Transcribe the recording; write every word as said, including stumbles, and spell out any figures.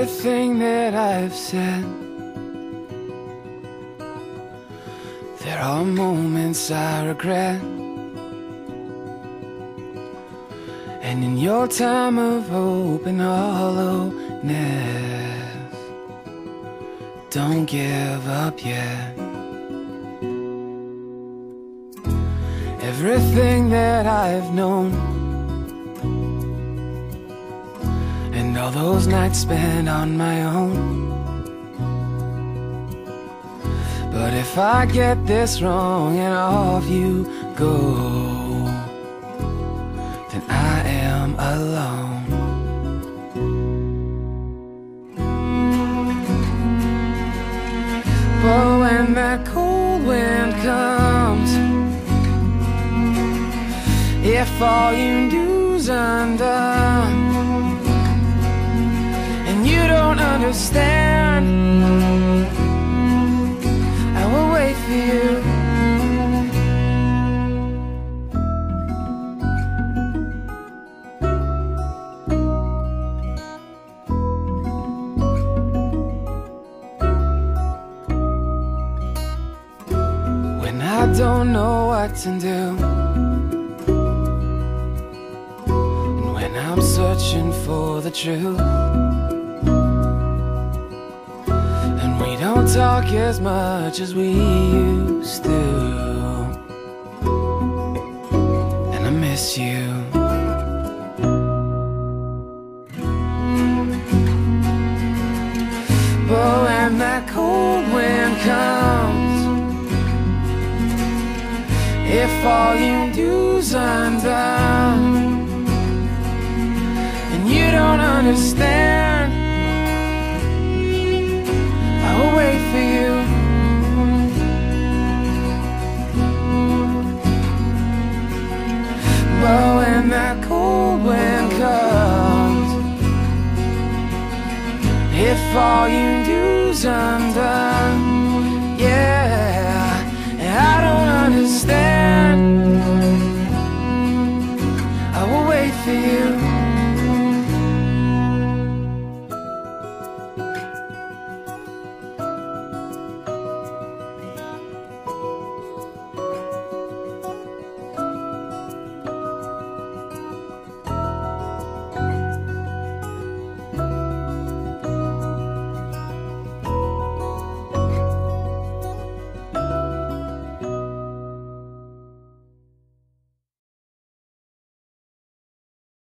everything that I've said. There are moments I regret, and in your time of hope and hollowness, don't give up yet. Everything that I've known, and all those nights spent on my own. But if I get this wrong and off you go, then I am alone. But when that cold wind comes, if all you do's undone and you don't understand, I will wait for you. When I don't know what to do, I'm searching for the truth, and we don't talk as much as we used to, and I miss you. But when that cold wind comes, if all you do's undone, don't understand, I will wait for you. But when that cold wind comes, if all you do's undone,